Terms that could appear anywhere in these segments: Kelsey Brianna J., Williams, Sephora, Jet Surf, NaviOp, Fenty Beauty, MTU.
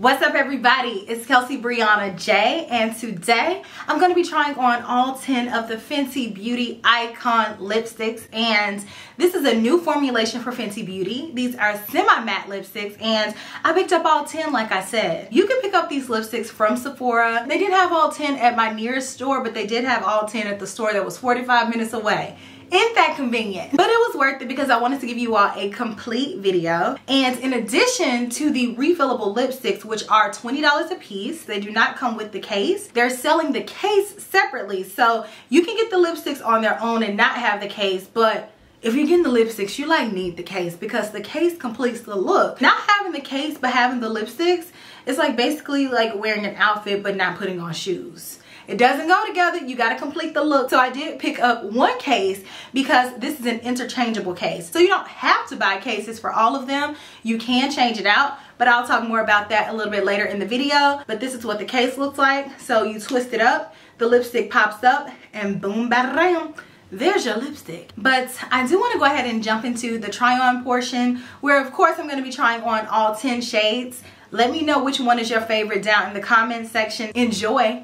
What's up, everybody? It's Kelsey Brianna J., and today I'm going to be trying on all 10 of the Fenty Beauty Icon lipsticks, and this is a new formulation for Fenty Beauty. These are semi-matte lipsticks, and I picked up all 10 like I said. You can pick up these lipsticks from Sephora. They didn't have all 10 at my nearest store, but they did have all 10 at the store that was 45 minutes away. Isn't that convenient? But it was worth it because I wanted to give you all a complete video. And in addition to the refillable lipsticks, which are $20 a piece, they do not come with the case. They're selling the case separately, so you can get the lipsticks on their own and not have the case. But if you're getting the lipsticks, you like need the case because the case completes the look. Not having the case but having the lipsticks, it's like basically like wearing an outfit but not putting on shoes. It doesn't go together. You got to complete the look. So I did pick up one case because this is an interchangeable case. So you don't have to buy cases for all of them. You can change it out, but I'll talk more about that a little bit later in the video. But this is what the case looks like. So you twist it up, the lipstick pops up, and boom, bam, there's your lipstick. But I do want to go ahead and jump into the try on portion where, of course, I'm going to be trying on all 10 shades. Let me know which one is your favorite down in the comments section. Enjoy.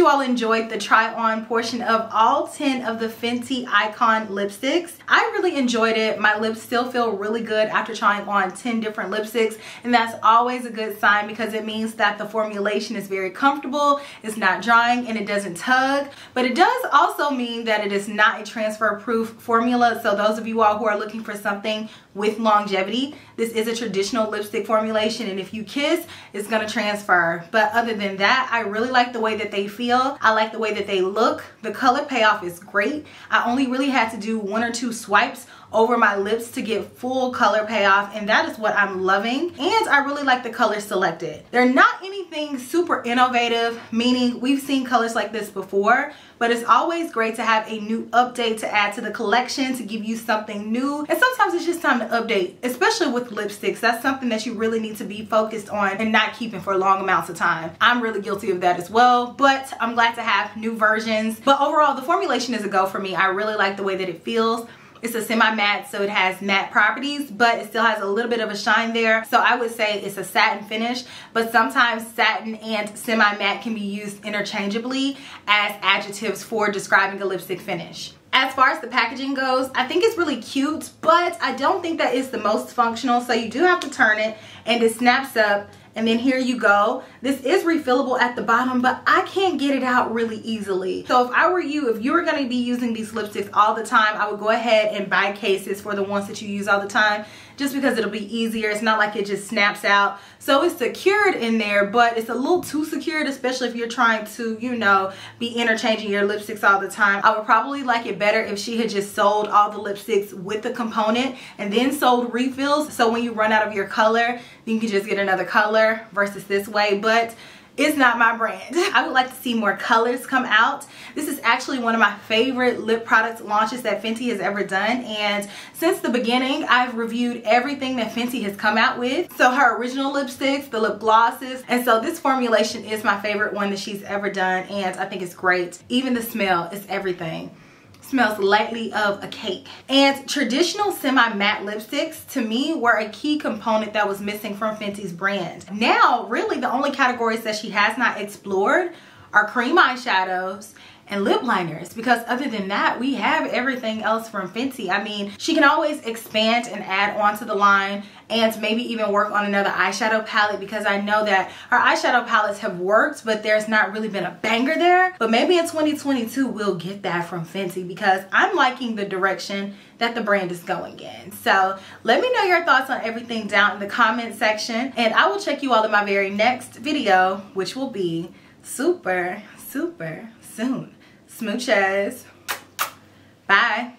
you all enjoyed the try on portion of all 10 of the Fenty Icon lipsticks. I really enjoyed it. My lips still feel really good after trying on 10 different lipsticks, and that's always a good sign because it means that the formulation is very comfortable, it's not drying, and it doesn't tug. But it does also mean that it is not a transfer proof formula, so those of you all who are looking for something with longevity, this is a traditional lipstick formulation, and if you kiss, it's gonna transfer. But other than that, I really like the way that they feel. I like the way that they look. The color payoff is great. I only really had to do 1 or 2 swipes over my lips to get full color payoff, and that is what I'm loving. And I really like the colors selected. They're not anything super innovative, meaning we've seen colors like this before, but it's always great to have a new update to add to the collection to give you something new. And sometimes it's just time to update, especially with lipsticks. That's something that you really need to be focused on and not keeping for long amounts of time. I'm really guilty of that as well, but I'm glad to have new versions. But overall, the formulation is a go for me. I really like the way that it feels. It's a semi-matte, so it has matte properties, but it still has a little bit of a shine there. So I would say it's a satin finish, but sometimes satin and semi-matte can be used interchangeably as adjectives for describing a lipstick finish. As far as the packaging goes, I think it's really cute, but I don't think that it's the most functional. So you do have to turn it, and it snaps up. And then here you go. This is refillable at the bottom, but I can't get it out really easily. So if I were you, if you were going to be using these lipsticks all the time, I would go ahead and buy cases for the ones that you use all the time, just because it'll be easier. It's not like it just snaps out. So it's secured in there, but it's a little too secured, especially if you're trying to, you know, be interchanging your lipsticks all the time. I would probably like it better if she had just sold all the lipsticks with the component and then sold refills. So when you run out of your color, then you can just get another color versus this way. But it's not my brand. I would like to see more colors come out. This is actually one of my favorite lip product launches that Fenty has ever done, and since the beginning I've reviewed everything that Fenty has come out with. So her original lipsticks, the lip glosses, and so this formulation is my favorite one that she's ever done, and I think it's great. Even the smell is everything. Smells lightly of a cake. And traditional semi-matte lipsticks to me were a key component that was missing from Fenty's brand. Now really the only categories that she has not explored are cream eyeshadows and lip liners, because other than that we have everything else from Fenty. I mean, she can always expand and add on to the line and maybe even work on another eyeshadow palette, because I know that her eyeshadow palettes have worked, but there's not really been a banger there. But maybe in 2022 we'll get that from Fenty, because I'm liking the direction that the brand is going in. So let me know your thoughts on everything down in the comment section, and I will check you all in my very next video, which will be super, super soon. Smooches. Bye.